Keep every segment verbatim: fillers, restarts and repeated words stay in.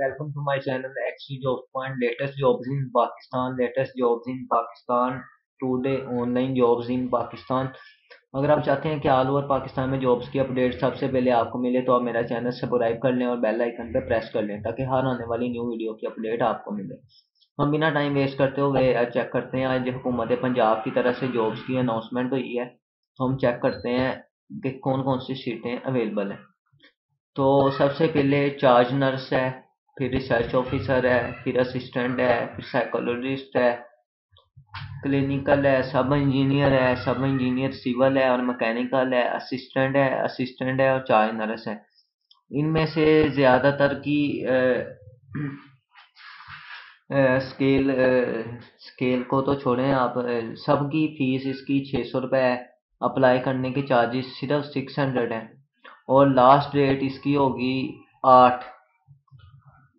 Welcome to my channel X C Job Point. Latest jobs in Pakistan. Latest jobs in Pakistan. Today online jobs in Pakistan. अगर आप चाहते हैं कि all over Pakistan में jobs की update सबसे पहले आपको मिले तो आप मेरा चैनल सब्सक्राइब कर लें और बेल आइकन पर प्रेस कर लें ताकि हर आने वाली न्यू वीडियो की अपडेट आपको मिले। हम बिना टाइम वेस्ट करते हुए चेक करते हैं, आज हुकूमत पंजाब की तरफ से जॉब्स की अनाउंसमेंट हुई है तो हम चेक करते हैं कि कौन कौन सी सीटें अवेलेबल हैं। तो सबसे पहले चार्ज नर्स है, फिर रिसर्च ऑफिसर है, फिर असिस्टेंट है, फिर साइकोलॉजिस्ट है, क्लिनिकल है, सब इंजीनियर है, सब इंजीनियर सिविल है और मैकेनिकल है, असिस्टेंट है, असिस्टेंट है और चार्ज नर्स है। इनमें से ज़्यादातर की स्केल स्केल को तो छोड़ें आप, सबकी फीस इसकी छः सौ रुपये है, अप्लाई करने के चार्जेस सिर्फ सिक्स हंड्रेड हैं और लास्ट डेट इसकी होगी आठ,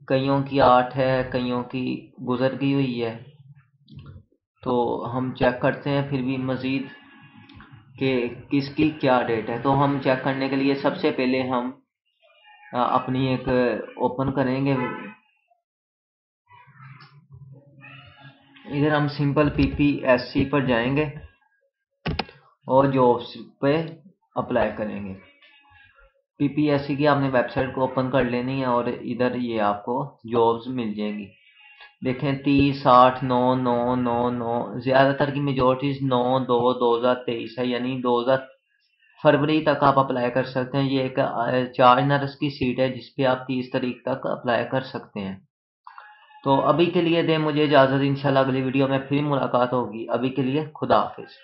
कईयों की आठ है, कईयों की गुजर गई हुई है। तो हम चेक करते हैं फिर भी मज़ीद कि किसकी क्या डेट है। तो हम चेक करने के लिए सबसे पहले हम अपनी एक ओपन करेंगे, इधर हम सिंपल पीपीएससी पर जाएंगे और जॉब्स पे अप्लाई करेंगे। पीपीएससी की आपने वेबसाइट को ओपन कर लेनी है और इधर ये आपको जॉब्स मिल जाएंगी। देखें तीस साठ नौ नौ नौ नौ ज़्यादातर की मेजोरिटीज नौ दो दो हज़ार तेईस है, यानी दो हज़ार फरवरी तक आप अप्लाई कर सकते हैं। ये एक चार्ज नर्स की सीट है जिसपे आप तीस तारीख तक अप्लाई कर सकते हैं। तो अभी के लिए दे मुझे इजाज़त, इंशाल्लाह अगली वीडियो में फिर मुलाकात होगी। अभी के लिए खुदा हाफिज़।